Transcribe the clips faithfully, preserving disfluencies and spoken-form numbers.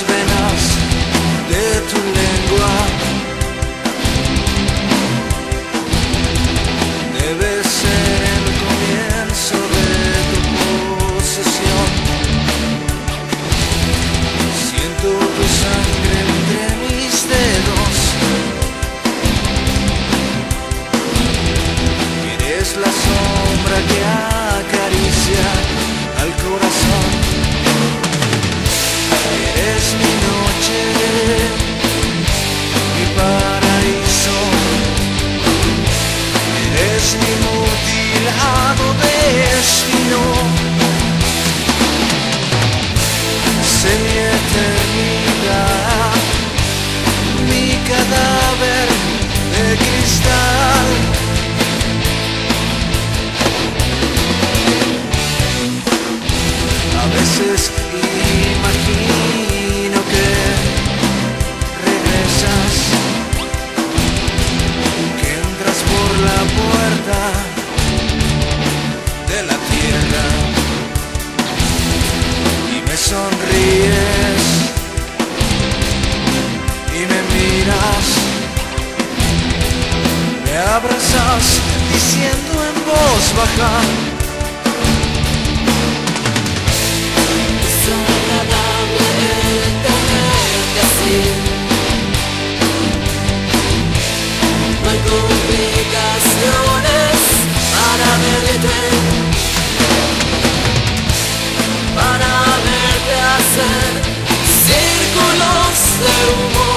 las venas de tu lengua. Debe ser el comienzo de tu posesión. Siento tu sangre entre mis dedos. Eres la sombra que acaricia al corazón. Es mi noche, mi paraíso. Eres mi mutilado destino. Sé mi eternidad, mi cadáver de cristal. A veces imagino que entras por la puerta de la tierra y me sonríes y me miras, me abrazas diciendo en voz baja: es agradable tenerte así. No hay complicaciones para verte, para verte hacer círculos de humo,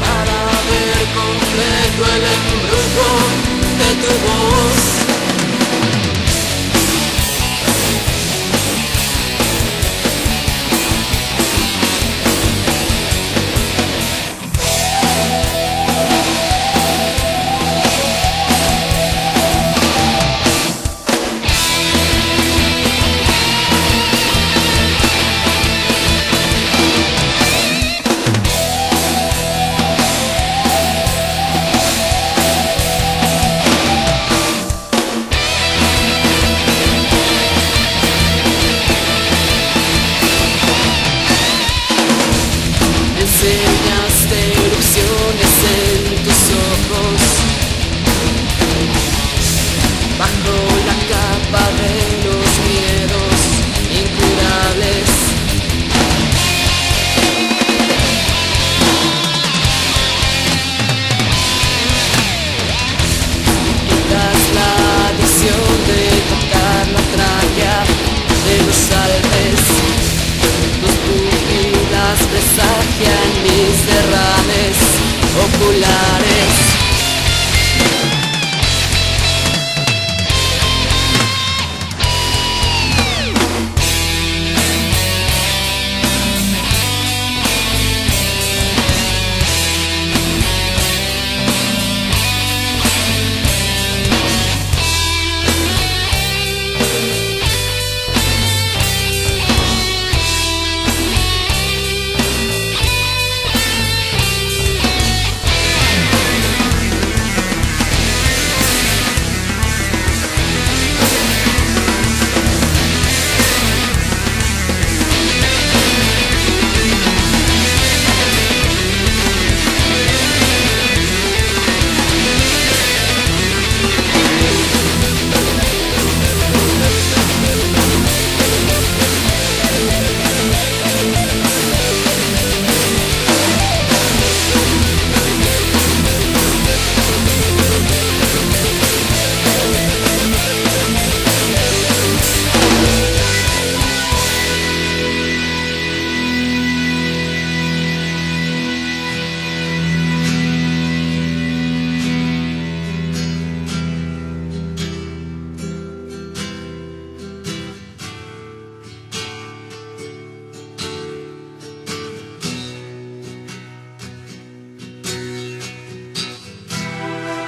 para ver completo el embrujo de tu voz.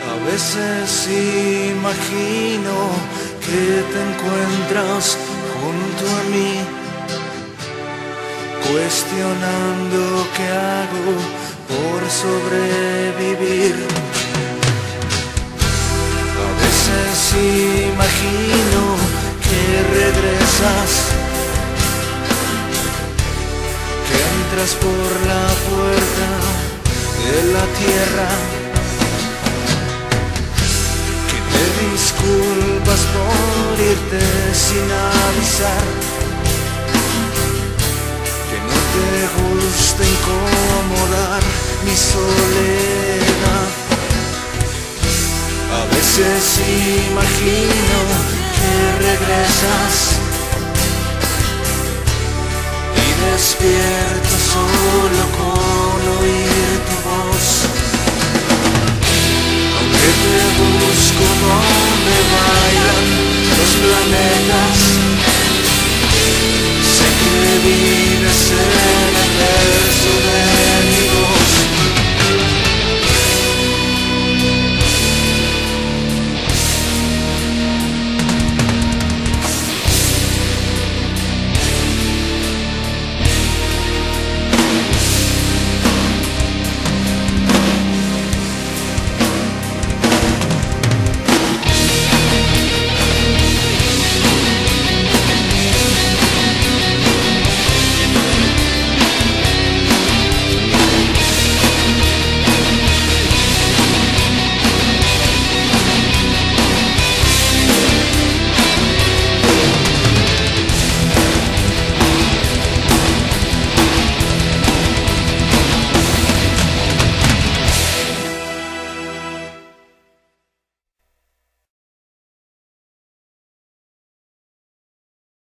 A veces imagino que te encuentras junto a mí, cuestionando qué hago por sobrevivir. A veces imagino que regresas entras por la puerta de la tierra, que te disculpas por irte sin avisar, que no te gusta incomodar mi soledad. A veces imagino que regresas, despierto solo con oír tu voz. Aunque te busco donde bailan los planetas, sé que vives en el verso de